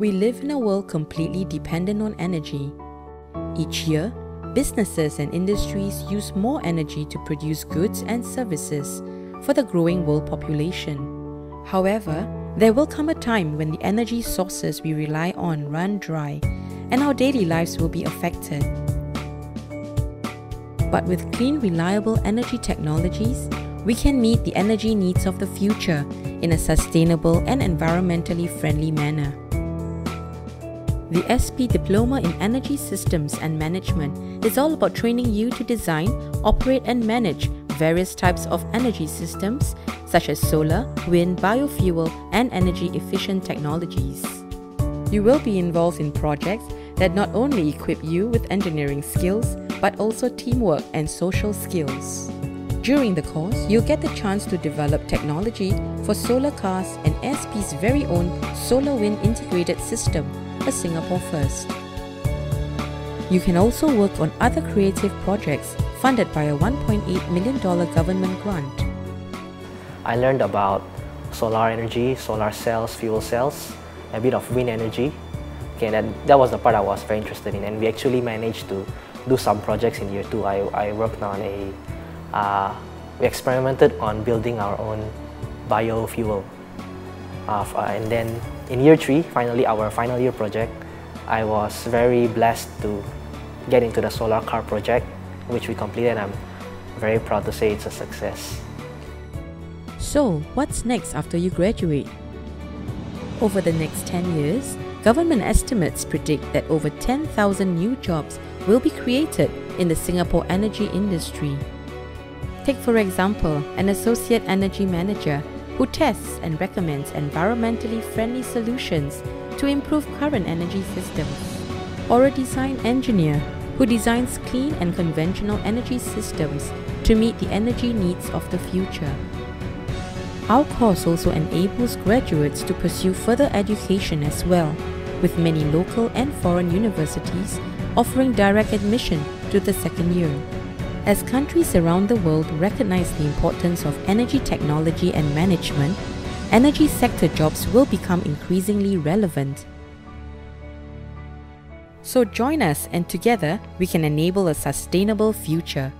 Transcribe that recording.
We live in a world completely dependent on energy. Each year, businesses and industries use more energy to produce goods and services for the growing world population. However, there will come a time when the energy sources we rely on run dry and our daily lives will be affected. But with clean, reliable energy technologies, we can meet the energy needs of the future in a sustainable and environmentally friendly manner. The SP Diploma in Energy Systems and Management is all about training you to design, operate and manage various types of energy systems such as solar, wind, biofuel and energy-efficient technologies. You will be involved in projects that not only equip you with engineering skills but also teamwork and social skills. During the course, you'll get the chance to develop technology for solar cars and SP's very own solar wind integrated system, a Singapore first. You can also work on other creative projects funded by a $1.8 million government grant. I learned about solar energy, solar cells, fuel cells, a bit of wind energy. Okay, that was the part I was very interested in, and we actually managed to do some projects in year two. I worked on we experimented on building our own biofuel, and then in year three, finally our final year project, I was very blessed to get into the solar car project, which we completed, and I'm very proud to say it's a success. So what's next after you graduate? Over the next 10 years, government estimates predict that over 10,000 new jobs will be created in the Singapore energy industry. Take for example, an associate energy manager who tests and recommends environmentally friendly solutions to improve current energy systems, or a design engineer who designs clean and conventional energy systems to meet the energy needs of the future. Our course also enables graduates to pursue further education as well, with many local and foreign universities offering direct admission to the second year. As countries around the world recognize the importance of energy technology and management, energy sector jobs will become increasingly relevant. So join us, and together we can enable a sustainable future.